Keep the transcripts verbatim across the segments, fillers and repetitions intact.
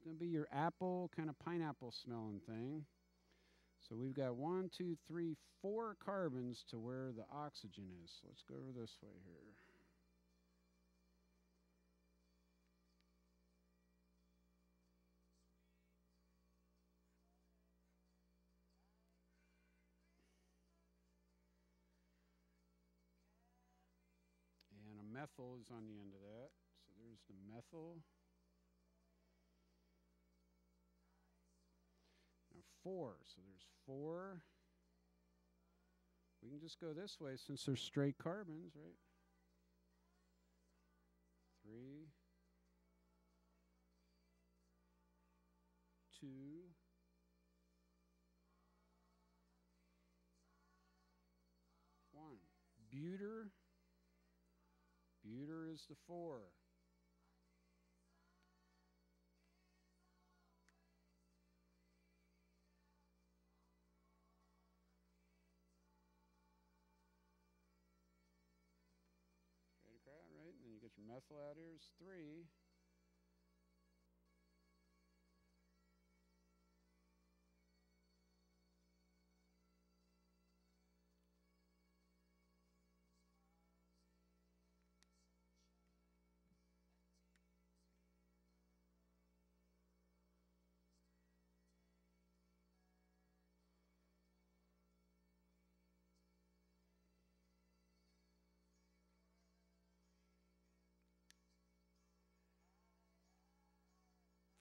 It's going to be your apple, kind of pineapple smelling thing. So we've got one, two, three, four carbons to where the oxygen is. So let's go over this way here. And a methyl is on the end of that. So there's the methyl. Now four, so there's four. We can just go this way since there's straight carbons, right? Three, two, one. Butyr, butyr is the four. Crowd, right? And then you get your methyl out here is three.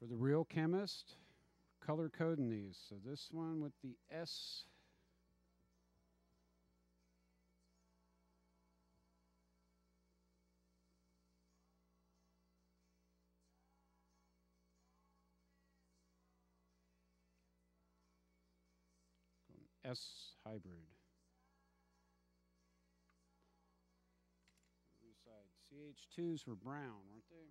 For the real chemist, color coding these. So this one with the S S hybrid. Other side. C H twos were brown, weren't they?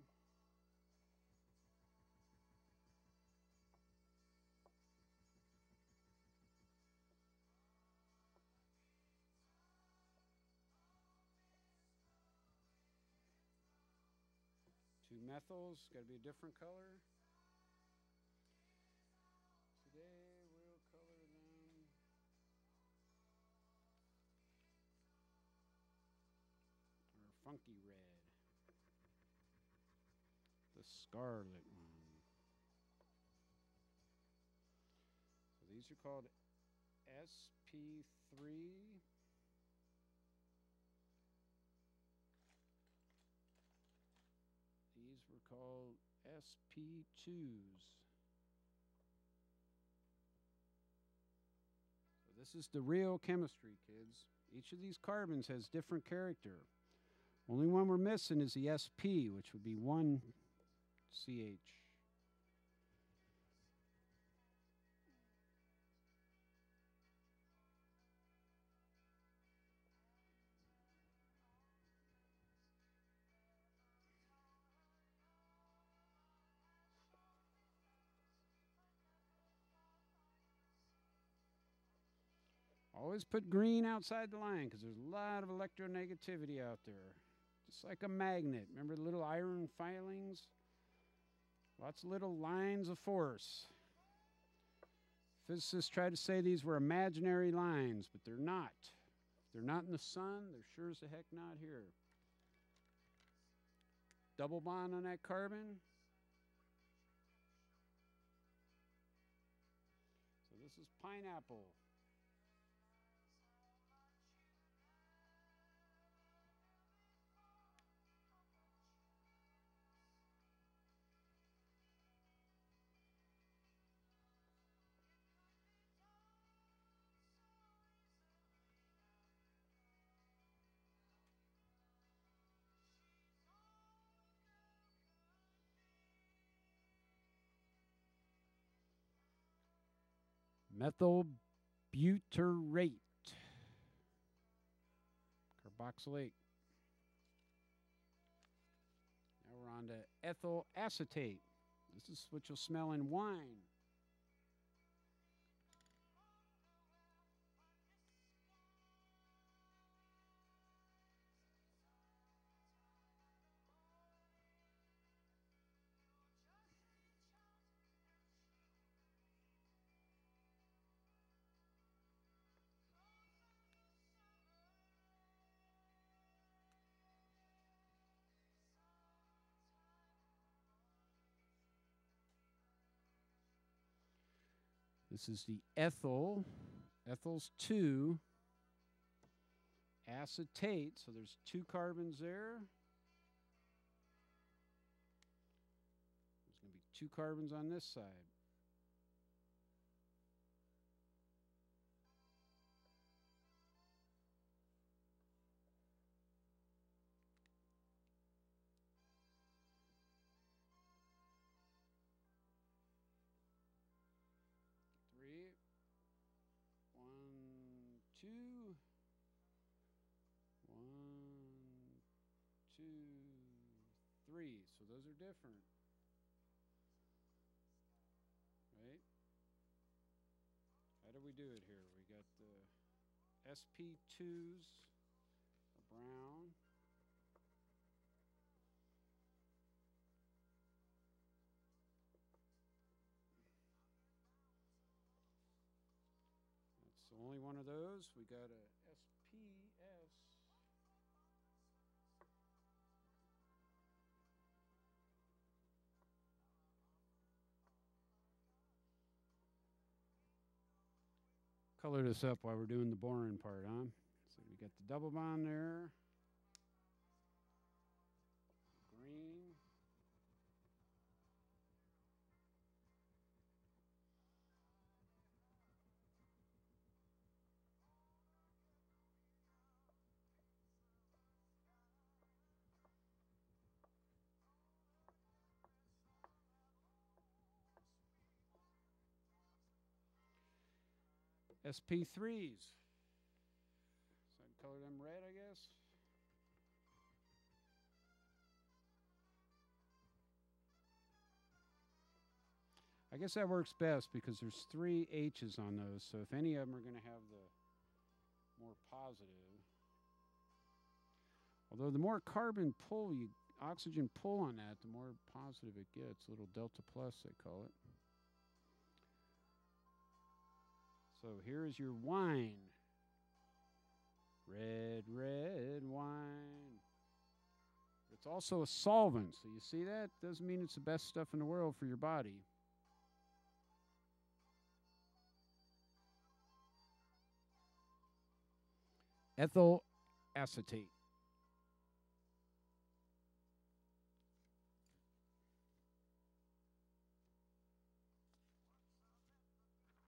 Two methyls, got to be a different color. Today we'll color them. Or funky red. The scarlet one. So these are called S P three. These were called S P twos. So this is the real chemistry, kids. Each of these carbons has different character. Only one we're missing is the S P, which would be one C H. Always put green outside the line because there's a lot of electronegativity out there. Just like a magnet. Remember the little iron filings? Lots of little lines of force. Physicists try to say these were imaginary lines, but they're not. If they're not in the sun, they're sure as the heck not here. Double bond on that carbon. So this is pineapple. Methyl butyrate, carboxylate. Now we're on to ethyl acetate. This is what you'll smell in wine. This is the ethyl, ethyl's two, acetate, so there's two carbons there. There's going to be two carbons on this side. Three, one, two, one, two, three. So those are different, right? How do we do it here? We got the S P twos, a brown. So only one of those. We got a S P S. Color this up while we're doing the boring part, huh? So we got the double bond there. Green. S P threes. So I can color them red, I guess. I guess that works best because there's three H's on those, so if any of them are going to have the more positive. Although the more carbon pull, you, oxygen pull on that, the more positive it gets, a little delta plus they call it. So here is your wine. Red, red wine. It's also a solvent, so you see that? Doesn't mean it's the best stuff in the world for your body. Ethyl acetate.